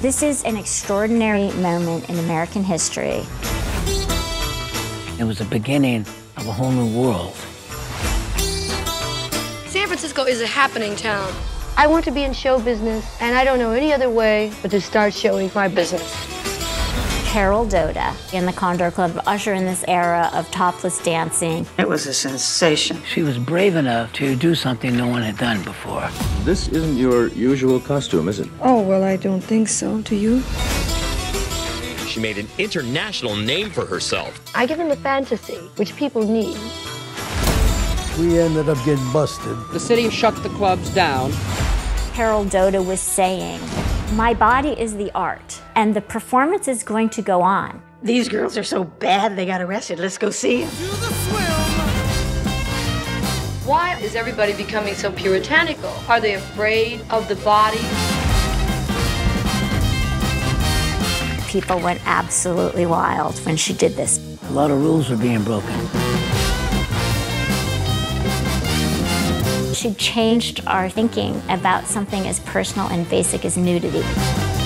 This is an extraordinary moment in American history. It was the beginning of a whole new world. San Francisco is a happening town. I want to be in show business, and I don't know any other way but to start showing my business. Carol Doda and the Condor Club usher in this era of topless dancing. It was a sensation. She was brave enough to do something no one had done before. This isn't your usual costume, is it? Oh, well, I don't think so. Do you? She made an international name for herself. I give them a fantasy, which people need. We ended up getting busted. The city shut the clubs down. Carol Doda was saying, my body is the art, and the performance is going to go on. These girls are so bad they got arrested. Let's go see them. Why is everybody becoming so puritanical? Are they afraid of the body? People went absolutely wild when she did this. A lot of rules were being broken. She changed our thinking about something as personal and basic as nudity.